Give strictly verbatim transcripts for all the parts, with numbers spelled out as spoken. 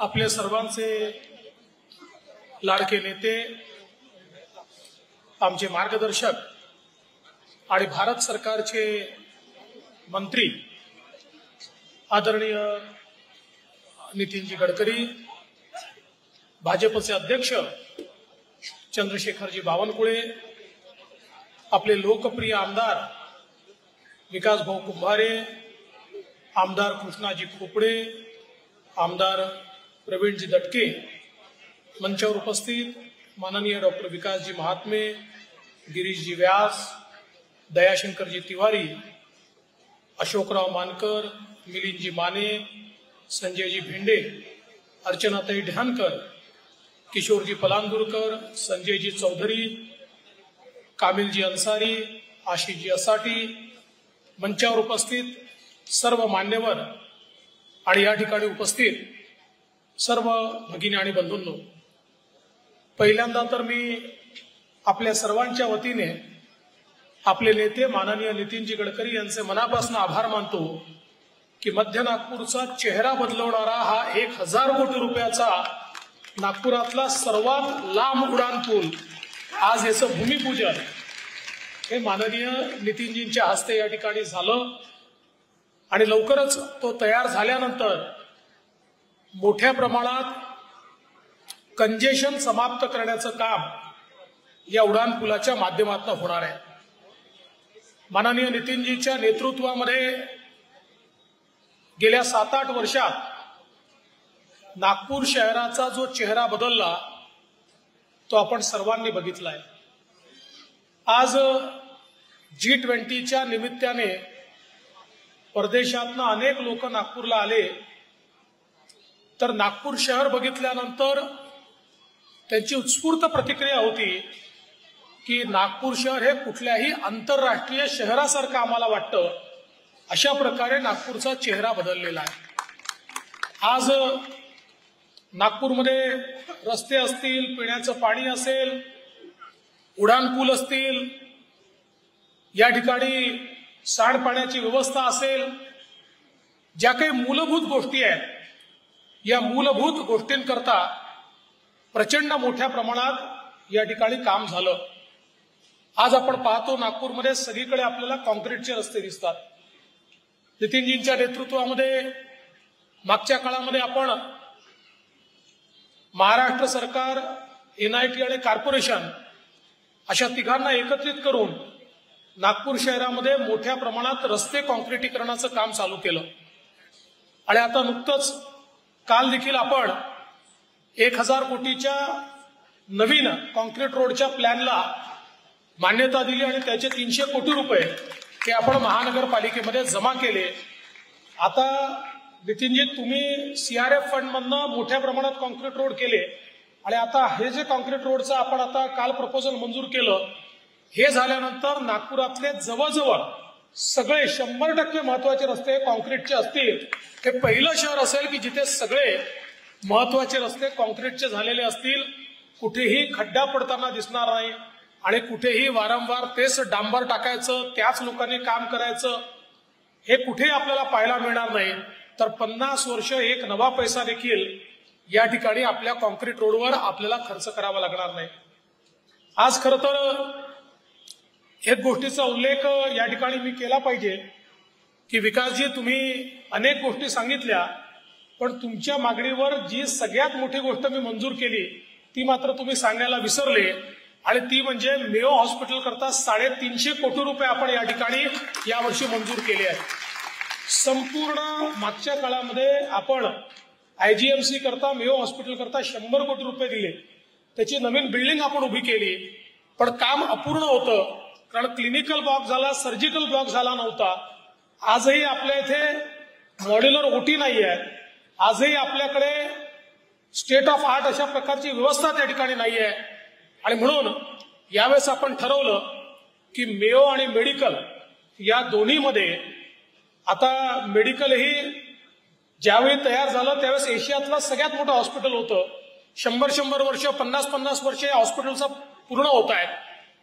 आपल्या सर्वांचे लाडके नेते, आमचे मार्गदर्शक आणि भारत सरकारचे मंत्री आदरणीय नितीनजी गडकरी, भाजपचे अध्यक्ष चंद्रशेखरजी बावनकुले, आपले लोकप्रिय आमदार विकास भाऊ कुंभारे, आमदार कृष्णाजी खोपड़े, आमदार प्रवीणजी दटके, मंचावर उपस्थित माननीय डॉक्टर विकासजी महात्मे, गिरीशजी व्यास, दयाशंकरजी तिवारी, अशोकराव मानकर, मिलीन माने, संजयजी भिंडे, अर्चना ढिहानकर, किशोरजी पलांदूरकर, संजयजी चौधरी, कामिल अंसारी, आशीष असाटी, मंचावर उपस्थित सर्व मान्यवर आणि या ठिकाणी उपस्थित सर्व भगिनी आणि बंधूंनो, पहिल्यांदा तर मी आपल्या सर्वांच्या वतीने आपले नेते माननीय नितीनजी गडकरी यांचे मनापासून आभार मानतो की मध्य नागपूरचा चेहरा बदलवणारा हा एक हजार कोटी रुपयाचा नागपुरातला सर्वात लांब उड्डाण पूल आज याचं भूमिपूजन हे माननीय नितीनजींच्या हस्ते या ठिकाणी झालं आणि लवकरच तो तयार झाल्यानंतर मोठ्या प्रमाणात कंजेशन समाप्त करण्याचं काम या उड्डाण पुलाच्या माध्यमातून होणार आहे। माननीय नितीनजींच्या नेतृत्वामध्ये गेल्या सात आठ वर्षात नागपूर शहराचा जो चेहरा बदलला तो आपण सर्वांनी बघितला आहे। आज जी ट्वेंटीच्या निमित्ताने परदेशातून अनेक लोक नागपूरला आले, तर नागपूर शहर बघितल्यानंतर त्यांची उत्स्फूर्त प्रतिक्रिया होती की नागपूर शहर हे कुठल्याही आंतरराष्ट्रीय शहरासारखं आम्हाला वाटतं। अशा प्रकारे नागपूरचा चेहरा बदललेला आहे। आज नागपूरमध्ये रस्ते असतील, पिण्याचं पाणी असेल, उड्डाणपूल असतील, या ठिकाणी सांडपाण्याची व्यवस्था असेल, ज्या काही मूलभूत गोष्टी आहेत या मूलभूत गोष्टींकरता प्रचंड मोठ्या प्रमाणात या ठिकाणी काम झालं। आज आपण पाहतो नागपूरमध्ये सगळीकडे आपल्याला कॉन्क्रीटचे रस्ते दिसतात। नितीनजींच्या नेतृत्वामध्ये मागच्या काळामध्ये आपण महाराष्ट्र सरकार, एनआयटी आणि कॉर्पोरेशन अशा तिघांना एकत्रित करून नागपूर शहरामध्ये मोठ्या प्रमाणात रस्ते कॉन्क्रीटीकरणाचं काम चालू केलं आणि आता नुकतंच काल देखील आपण एक हजार कोटीच्या नवीन कॉन्क्रीट रोडच्या प्लॅनला मान्यता दिली आणि त्याचे तीनशे कोटी रुपये हे आपण महानगरपालिकेमध्ये जमा केले। आता नितीनजी, तुम्ही सीआरएफ फंडमधनं मोठ्या प्रमाणात कॉन्क्रीट रोड केले आणि आता हे जे कॉन्क्रीट रोडचं आपण आता काल प्रपोजल मंजूर केलं, हे झाल्यानंतर नागपुरातले जवळजवळ सगळे शंभर टक्के महत्वाचे रस्ते कॉन्क्रीटचे असतील। हे पहिलं शहर असेल की जिथे सगळे महत्वाचे रस्ते कॉन्क्रीटचे झालेले असतील, कुठेही खड्डा पडताना दिसणार नाही आणि कुठेही वारंवार तेच डांबर टाकायचं, त्याच लोकांनी काम करायचं हे कुठेही आपल्याला पाहायला मिळणार नाही। तर पन्नास वर्ष एक नवा पैसा देखील या ठिकाणी आपल्या कॉन्क्रीट रोडवर आपल्याला खर्च करावा लागणार नाही। आज खरं तर एक गोष्टीचा उल्लेख या ठिकाणी मी केला पाहिजे की विकासजी, तुम्ही अनेक गोष्टी सांगितल्या, पण तुमच्या मागणीवर जी सगळ्यात मोठी गोष्ट मी मंजूर केली ती मात्र तुम्ही सांगायला विसरले आणि ती म्हणजे मेयो हॉस्पिटल करता साडेतीनशे कोटी रुपये आपण या ठिकाणी यावर्षी मंजूर केले आहेत। संपूर्ण मागच्या काळामध्ये आपण आयजीएमसी करता, मेयो हॉस्पिटल करता शंभर कोटी रुपये दिले, त्याची नवीन बिल्डिंग आपण उभी केली, पण काम अपूर्ण होतं कारण क्लिनिकल ब्लॉक झाला, सर्जिकल ब्लॉक झाला नव्हता। आजही आपल्या इथे मॉड्युलर ओटी नाही आहे, आजही आपल्याकडे स्टेट ऑफ आर्ट अशा प्रकारची व्यवस्था त्या ठिकाणी नाही आहे आणि म्हणून यावेळेस आपण ठरवलं की मेयो आणि मेडिकल या दोन्हीमध्ये आता मेडिकलही ज्यावेळी तयार झालं त्यावेळेस एशियातला सगळ्यात मोठं हॉस्पिटल होतं। शंभर शंभर वर्ष, पन्नास पन्नास वर्ष या हॉस्पिटलचा पूर्ण होत आहे,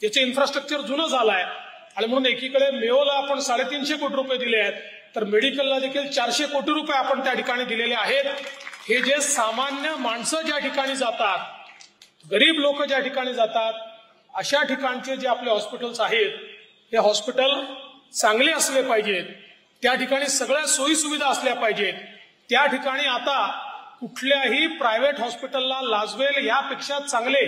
त्याचे इन्फ्रास्ट्रक्चर जुनं झालं आहे आणि म्हणून एकीकडे मेयोला आपण साडेतीनशे कोटी रुपये दिले आहेत तर मेडिकलला देखील चारशे कोटी रुपये आपण त्या ठिकाणी दिलेले आहेत. हे जे सामान्य माणसं ज्या ठिकाणी जातात, गरीब लोक ज्या ठिकाणी जातात, अशा ठिकाणचे जे आपले हॉस्पिटल्स आहेत हे हॉस्पिटल चांगले असले पाहिजेत, त्या ठिकाणी सगळ्या सोयी सुविधा असल्या पाहिजेत. त्या ठिकाणी आता कुठल्याही प्रायव्हेट हॉस्पिटलला लाजवेल यापेक्षा चांगले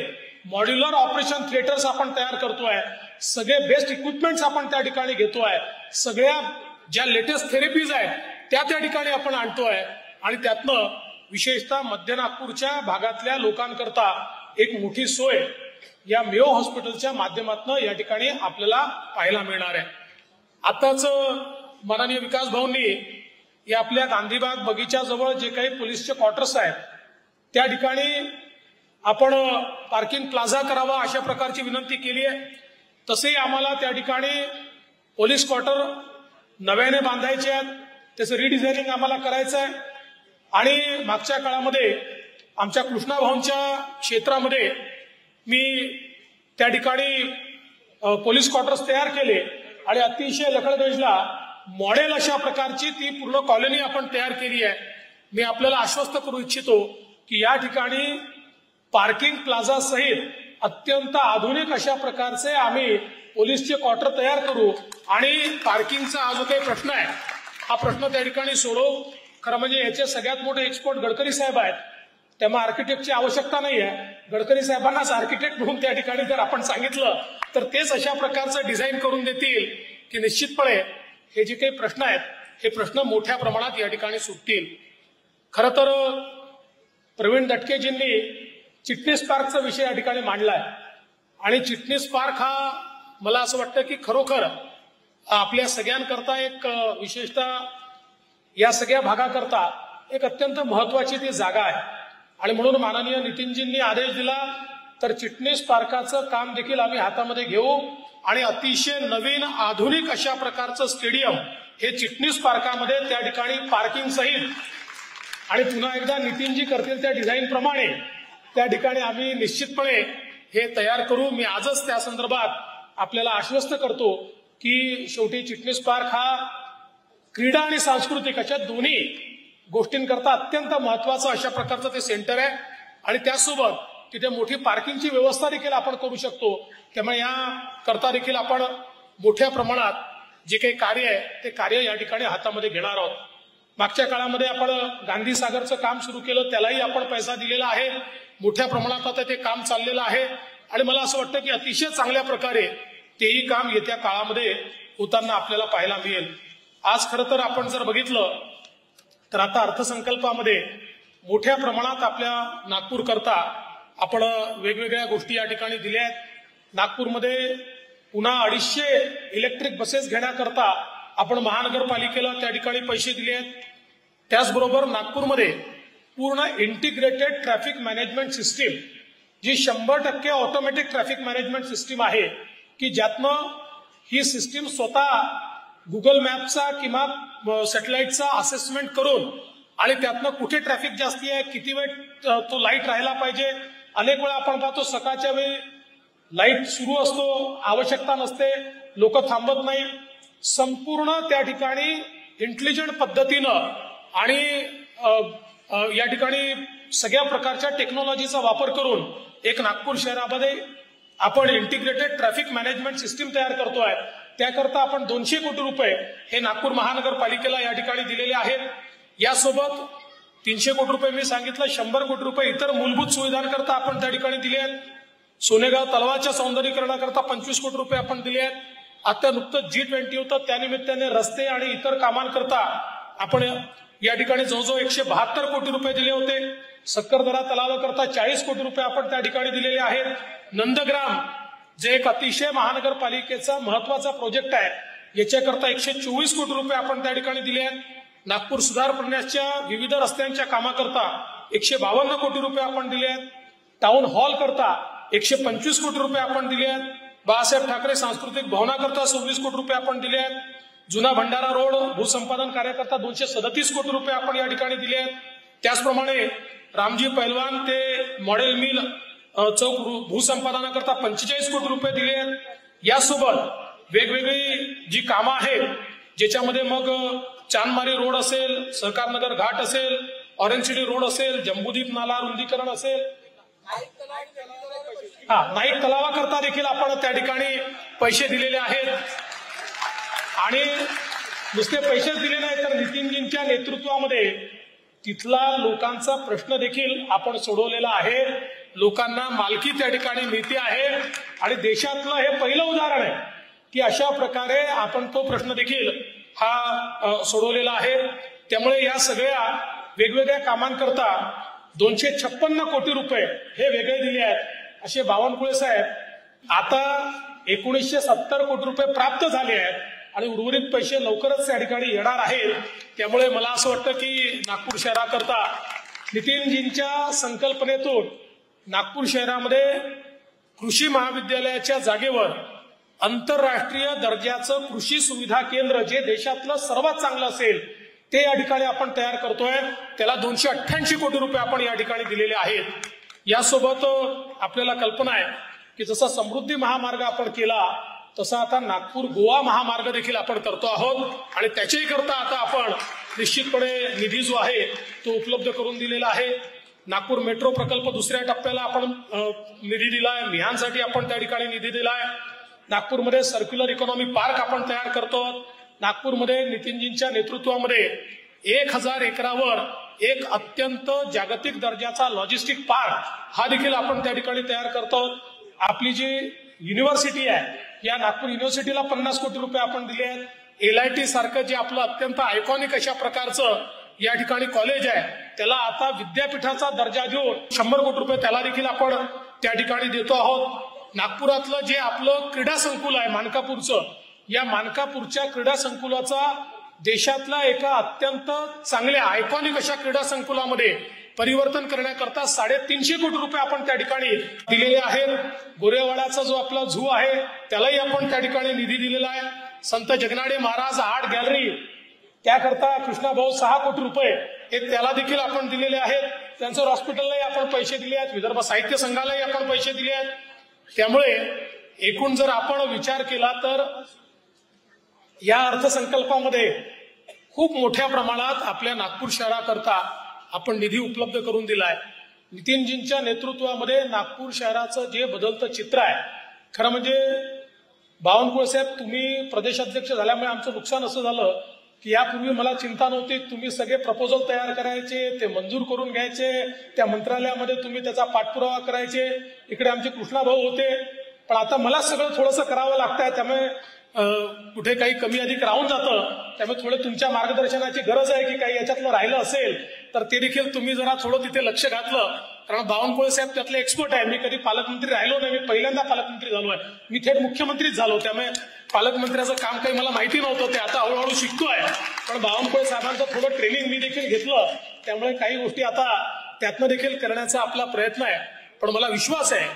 मॉड्युलर ऑपरेशन थिएटर्स आपण तयार करतोय, सगळे बेस्ट इक्विपमेंट्स आपण त्या ठिकाणी घेतोय, सगळ्या ज्या लेटेस्ट थेरपीज आहेत त्या त्या ठिकाणी आपण आणतोय आणि त्यातनं विशेषतः मध्य नागपूरच्या भागातल्या लोकांकरता एक मोठी सोय या मेयो हॉस्पिटलच्या माध्यमातून या ठिकाणी आपल्याला पाहायला मिळणार आहे. आताच माननीय विकास भाऊंनी या आपल्या गांधीबाग बगीच्याजवळ जे काही पोलीसचे क्वार्टर्स आहेत त्या ठिकाणी आपण पार्किंग प्लाझा करावा अशा प्रकारची विनंती केली आहे. तसेही आम्हाला त्या ठिकाणी पोलीस क्वार्टर नव्याने बांधायचे आहेत, त्याचं रिडिझायनिंग आम्हाला करायचं आहे. आणि मागच्या काळामध्ये आमच्या कृष्णा भाऊंच्या क्षेत्रामध्ये मी त्या ठिकाणी पोलीस क्वार्टर्स तयार केले आणि अतिशय लखडगंजला मॉडेल अशा प्रकारची ती पूर्ण कॉलनी आपण तयार केली आहे. मी आपल्याला आश्वस्त करू इच्छितो की या ठिकाणी पार्किंग प्लाझा सहित अत्यंत आधुनिक अशा प्रकारचे आम्ही पोलीसचे क्वार्टर तयार करू आणि पार्किंगचा हा जो काही प्रश्न आहे हा प्रश्न त्या ठिकाणी सोडवू. खरं म्हणजे याचे सगळ्यात मोठे एक्सपर्ट गडकरी साहेब आहेत, त्यामुळे आर्किटेक्टची आवश्यकता नाही आहे. गडकरी साहेबांनाच आर्किटेक्ट म्हणून त्या ठिकाणी जर आपण सांगितलं तर तेच अशा प्रकारचं डिझाईन करून देतील की निश्चितपणे हे जे काही प्रश्न आहेत हे प्रश्न मोठ्या प्रमाणात या ठिकाणी सुटतील. खरं तर प्रवीण दटकेजींनी चिटणीस पार्कचा विषय या ठिकाणी मांडलाय आणि चिटणीस पार्क हा मला असं वाटतं की खरोखर आपल्या सगळ्यांकरता एक विशेषतः या सगळ्या भागाकरता एक अत्यंत महत्वाची ती जागा आहे आणि म्हणून माननीय नितीनजींनी आदेश दिला तर चिटणीस पार्काचं काम देखील आम्ही हातामध्ये घेऊ आणि अतिशय नवीन आधुनिक अशा प्रकारचं स्टेडियम हे चिटणीस पार्कामध्ये त्या ठिकाणी पार्किंग सहित आणि पुन्हा एकदा नितीनजी करतील त्या डिझाईन प्रमाणे त्या ठिकाणी आम्ही निश्चितपणे हे तयार करू. मी आजच त्या संदर्भात आपल्याला आश्वस्त करतो की शेवटी चिटणीस पार्क हा क्रीडा आणि सांस्कृतिक अशा दोन्ही गोष्टींकरता अत्यंत महत्वाचं अशा प्रकारचं ते सेंटर आहे आणि त्यासोबत तिथे मोठी पार्किंगची व्यवस्था देखील आपण करू शकतो. त्यामुळे या करता देखील आपण मोठ्या प्रमाणात जे काही कार्य आहे ते कार्य या ठिकाणी हातामध्ये घेणार आहोत. मागच्या काळामध्ये आपण गांधीसागरचं काम सुरू केलं, त्यालाही आपण पैसा दिलेला आहे, मोठ्या प्रमाणात आता ते काम चाललेलं आहे आणि मला असं वाटतं की अतिशय चांगल्या प्रकारे तेही काम येत्या काळामध्ये होताना आपल्याला पाहायला मिळेल. आज खरं तर आपण जर बघितलं तर आता अर्थसंकल्पामध्ये मोठ्या प्रमाणात आपल्या नागपूरकरता आपण वेगवेगळ्या गोष्टी या ठिकाणी दिल्या आहेत. नागपूरमध्ये पुन्हा अडीचशे इलेक्ट्रिक बसेस घेण्याकरता आपण महानगरपालिकेला त्या ठिकाणी पैसे दिले आहेत. त्याचबरोबर नागपूरमध्ये पूर्ण इंटिग्रेटेड ट्रॅफिक मॅनेजमेंट सिस्टीम जी शंभर टक्के ऑटोमॅटिक ट्रॅफिक मॅनेजमेंट सिस्टीम आहे की ज्यातनं ही सिस्टीम स्वतः गुगल मॅपचा किंवा सॅटेलाइटचा असेसमेंट करून आणि त्यातनं कुठे ट्रॅफिक जास्ती आहे, किती वेळ तो लाईट राहायला पाहिजे. अनेक वेळा आपण पाहतो सकाळच्या वेळी लाईट सुरू असतो, आवश्यकता नसते, लोक थांबत नाही. संपूर्ण त्या ठिकाणी इंटेलिजंट पद्धतीनं आणि या ठिकाणी सगळ्या प्रकारच्या टेक्नॉलॉजीचा वापर करून एक नागपूर शहरामध्ये आपण इंटिग्रेटेड ट्रॅफिक मॅनेजमेंट सिस्टीम तयार करतोय. त्याकरता आपण दोनशे कोटी रुपये हे नागपूर महानगरपालिकेला या ठिकाणी दिलेले आहेत. यासोबत तीनशे कोटी रुपये मी सांगितलं, शंभर कोटी रुपये इतर मूलभूत सुविधांकरता आपण त्या ठिकाणी दिले आहेत. सोनेगाव तलावाच्या सौंदर्यीकरणाकरता पंचवीस कोटी रुपये आपण दिले आहेत. आता नुकतंच जी ट्वेंटी होतं त्यानिमित्ताने रस्ते आणि इतर कामांकरता आपण या ठिकाणी जवळजवळ एकशे बहात्तर कोटी रुपये दिले होते. सक्करदरा तलावाकरता चाळीस कोटी रुपये आपण त्या ठिकाणी दिलेले आहेत. नंदग्राम जे एक अतिशय महानगरपालिकेचा महत्वाचा प्रोजेक्ट आहे याच्याकरता एकशे चोवीस कोटी रुपये आपण त्या ठिकाणी दिले आहेत. नागपूर सुधार करण्याच्या विविध रस्त्यांच्या कामाकरता एकशे बावन्न कोटी रुपये आपण दिले आहेत. टाऊन हॉल करता एकशे पंचवीस कोटी रुपये आपण दिले आहेत. बाळासाहेब ठाकरे सांस्कृतिक भवनाकरता सव्वीस कोटी रुपये आपण दिले आहेत. जुना भंडारा रोड भूसंपादन कार्याकरता दोनशे सदतीस कोटी रुपये आपण या ठिकाणी दिले आहेत. त्याचप्रमाणे रामजी पहलवान ते मॉडेल मिल चौक भूसंपादनाकरता पंचेचाळीस कोटी रुपये दिले आहेत. यासोबत वेगवेगळी जी कामं आहेत ज्याच्यामध्ये मग चांदमारी रोड असेल, सरकारनगर घाट असेल, ऑरेंज सिटी रोड असेल, जंबूदीप नाला रुंदीकरण असेल, हा नाईक तलावाकरता देखील आपण त्या ठिकाणी पैसे दिलेले आहेत. आणि नुसते पैसेच दिले नाही तर नितीनजींच्या नेतृत्वामध्ये तिथला लोकांचा प्रश्न देखील आपण सोडवलेला आहे. लोकांना मालकी त्या ठिकाणी मिळते आहे आणि देशातलं हे पहिलं उदाहरण आहे की अशा प्रकारे आपण तो प्रश्न देखील हा सोडवलेला आहे. त्यामुळे या सगळ्या वेगवेगळ्या कामांकरता दोनशे छप्पन्न कोटी रुपये हे वेगळे दिले आहेत. असे बावनकुळे साहेब आता एकोणीसशे सत्तर कोटी रुपये प्राप्त झाले आहेत आणि उर्वरित पैसे लवकरच त्या ठिकाणी येणार आहेत. त्यामुळे मला असं वाटतं की नागपूर शहराकरता नितीनजींच्या संकल्पनेतून नागपूर शहरामध्ये कृषी महाविद्यालयाच्या जागेवर आंतरराष्ट्रीय दर्जाचं कृषी सुविधा केंद्र जे देशातलं सर्वात चांगलं असेल ते या ठिकाणी आपण तयार करतोय. त्याला दोनशे अठ्ठ्याऐंशी कोटी रुपये आपण या ठिकाणी दिलेले आहेत. यासोबत आपल्याला कल्पना आहे की जसा समृद्धी महामार्ग आपण केला तसा आता नागपूर गोवा महामार्ग देखील आपण करतो आहोत आणि त्याच्याही करता आता आपण निश्चितपणे निधी जो आहे तो उपलब्ध करून दिलेला आहे. नागपूर मेट्रो प्रकल्प दुसऱ्या टप्प्याला आपण निधी दिलाय, मिहानसाठी आपण त्या ठिकाणी निधी दिलाय. नागपूरमध्ये सर्क्युलर इकॉनॉमी पार्क आपण तयार करतो. नागपूरमध्ये नितीनजींच्या नेतृत्वामध्ये एक हजार एकरावर एक अत्यंत जागतिक दर्जाचा लॉजिस्टिक पार्क हा देखील आपण त्या ठिकाणी तयार करतो. आपली जी युनिव्हर्सिटी आहे या नागपूर युनिव्हर्सिटीला पन्नास कोटी रुपये आपण दिले आहेत. एलआयटी सारखं जे आपलं अत्यंत आयकॉनिक अशा प्रकारचं या ठिकाणी कॉलेज आहे त्याला आता विद्यापीठाचा दर्जा देऊन शंभर कोटी रुपये त्याला देखील आपण त्या ठिकाणी देतो आहोत. नागपुरातलं जे आपलं क्रीडा संकुल आहे मानकापूरचं, या मानकापूरच्या क्रीडा संकुलाचा देशातला एका अत्यंत चांगल्या आयकॉनिक अशा क्रीडा संकुलामध्ये परिवर्तन करण्याकरता साडेतीनशे कोटी रुपये आपण त्या ठिकाणी दिलेले आहेत. गोरेवाड्याचा जो आपला झू आहे त्यालाही आपण त्या ठिकाणी निधी दिलेला आहे. संत जगनाडे महाराज आर्ट गॅलरी त्याकरता कृष्णाभाऊ सहा कोटी रुपये हे त्याला देखील आपण दिलेले आहेत. त्यांचं हॉस्पिटललाही आपण पैसे दिले आहेत. विदर्भ साहित्य संघालाही आपण पैसे दिले आहेत. त्यामुळे एकूण जर आपण विचार केला तर या अर्थसंकल्पामध्ये खूप मोठ्या प्रमाणात आपल्या नागपूर शहराकरता आपण निधी उपलब्ध करून दिलाय. नितीनजींच्या नेतृत्वामध्ये नागपूर शहराचं जे बदलतं चित्र आहे, खरं म्हणजे बावनकुळे साहेब तुम्ही प्रदेशाध्यक्ष झाल्यामुळे आमचं नुकसान असं झालं की यापूर्वी मला चिंता नव्हती. तुम्ही सगळे प्रपोजल तयार करायचे, ते मंजूर करून घ्यायचे, त्या मंत्रालयामध्ये तुम्ही त्याचा पाठपुरावा करायचे. इकडे आमचे कृष्णा भाऊ होते, पण आता मला सगळं थोडंसं करावं लागतंय. त्यामुळे कुठे काही कमी अधिक राहून जातं. त्यामुळे थोडं तुमच्या मार्गदर्शनाची गरज आहे की काही याच्यातलं राहिलं असेल तर ते देखील तुम्ही जरा थोडं तिथे लक्ष घातलं. कारण बावनकुळे साहेब त्यातले एक्सपर्ट आहे. मी कधी पालकमंत्री राहिलो नाही, मी पहिल्यांदा पालकमंत्री झालो आहे. मी थेट मुख्यमंत्रीच झालो, त्यामुळे पालकमंत्र्याचं काम काही मला माहिती नव्हतं. ते आता हळूहळू शिकतो आहे. पण बावनकुळे साहेबांचं थोडं ट्रेनिंग मी देखील घेतलं, त्यामुळे काही गोष्टी आता त्यातनं देखील करण्याचा आपला प्रयत्न आहे. पण मला विश्वास आहे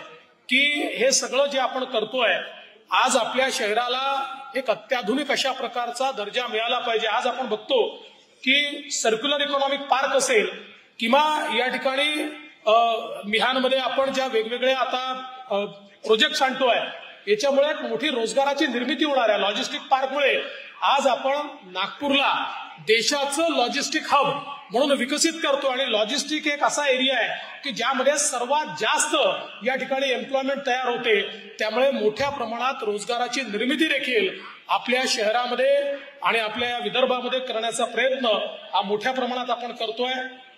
की हे सगळं जे आपण करतोय, आज आपल्या शहराला एक अत्याधुनिक अशा प्रकारचा दर्जा मिळाला पाहिजे. आज आपण बघतो की सर्क्युलर इकॉनॉमिक पार्क असेल किंवा या ठिकाणी मिहानमध्ये आपण ज्या वेगवेगळ्या आता प्रोजेक्ट आणतोय याच्यामुळे एक मोठी रोजगाराची निर्मिती होणार आहे. लॉजिस्टिक पार्कमुळे आज आपण नागपूरला देशाचं लॉजिस्टिक हब म्हणून विकसित करतो. आणि लॉजिस्टिक एक असा एरिया आहे की ज्यामध्ये सर्वात जास्त या ठिकाणी एम्प्लॉयमेंट तयार होते. त्यामुळे मोठ्या प्रमाणात रोजगाराची निर्मिती देखील आपल्या शहरामध्ये आणि आपल्या विदर्भामध्ये करण्याचा प्रयत्न हा मोठ्या प्रमाणात आपण करतोय.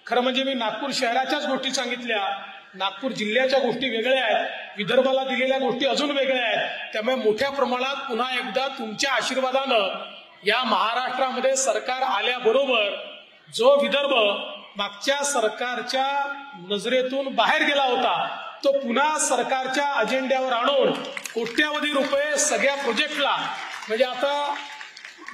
खरं म्हणजे मी नागपूर शहराच्याच गोष्टी सांगितल्या, नागपूर जिल्ह्याच्या गोष्टी वेगळ्या आहेत, विदर्भाला दिलेल्या गोष्टी अजून वेगळ्या आहेत. त्यामुळे मोठ्या प्रमाणात पुन्हा एकदा तुमच्या आशीर्वादानं या महाराष्ट्रामध्ये सरकार आल्याबरोबर जो विदर्भ मागच्या सरकारच्या नजरेतून बाहेर गेला होता तो पुन्हा सरकारच्या अजेंड्यावर आणून कोट्यावधी रुपये सगळ्या प्रोजेक्टला, म्हणजे आता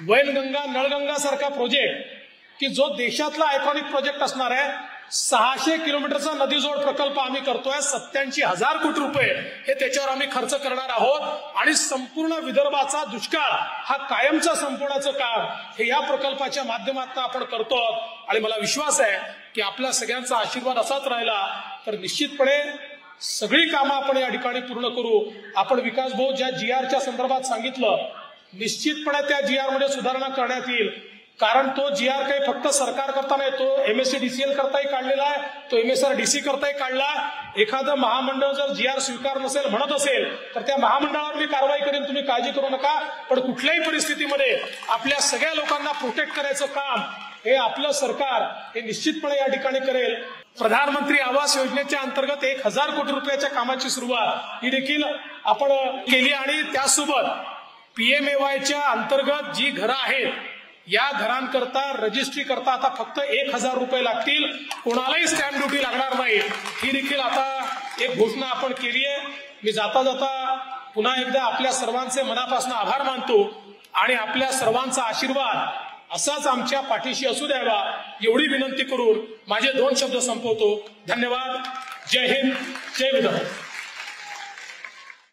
वैनगंगा नळगंगा सारखा प्रोजेक्ट की जो देशातला आयकॉनिक प्रोजेक्ट असणार आहे, सहाशे किलोमीटरचा नदीजोड प्रकल्प आम्ही करतोय. सत्त्याऐंशी हजार कोटी रुपये हे त्याच्यावर आम्ही खर्च करणार आहोत. आणि संपूर्ण विदर्भाचा दुष्काळ हा कायमचा संपवण्याचं काम हे या प्रकल्पाच्या माध्यमातून आपण करतो. आणि मला विश्वास आहे की आपला सगळ्यांचा आशीर्वाद असाच राहिला तर निश्चितपणे सगळी कामं आपण या ठिकाणी पूर्ण करू. आपण विकास भाऊ ज्या जी आरच्या संदर्भात सांगितलं, निश्चितपणे त्या जी आरमध्ये सुधारणा करण्यात येईल. कारण तो जी आर काही फक्त सरकार करता नाही, तो एमएससी डीसीएल करताही काढलेला आहे, तो एमएसआर डीसी करताही काढला. एखादं महामंडळ जर जी आर स्वीकार नसेल म्हणत असेल तर त्या महामंडळावर मी कारवाई करेन, तुम्ही काळजी करू नका. पण कुठल्याही परिस्थितीमध्ये आपल्या सगळ्या लोकांना प्रोटेक्ट करायचं काम हे आपलं सरकार हे निश्चितपणे या ठिकाणी करेल. प्रधानमंत्री आवास योजनेच्या अंतर्गत एक हजार कोटी रुपयाच्या कामाची सुरुवात ही देखील आपण केली आणि त्यासोबत पीएमएवायच्या अंतर्गत जी घरं आहेत या घरांकरता रजिस्ट्री करता आता फक्त एक हजार रुपये लागतील, कोणालाही स्टॅम्प ड्युटी लागणार नाही, ही देखील आता एक घोषणा आपण केली आहे. मी जाता जाता पुन्हा एकदा आपल्या सर्वांचे मनापासून आभार मानतो आणि आपल्या सर्वांचा आशीर्वाद असाच आमच्या पाठीशी असू द्यावा एवढी विनंती करून माझे दोन शब्द संपवतो. धन्यवाद. जय हिंद, जय विदर्भ.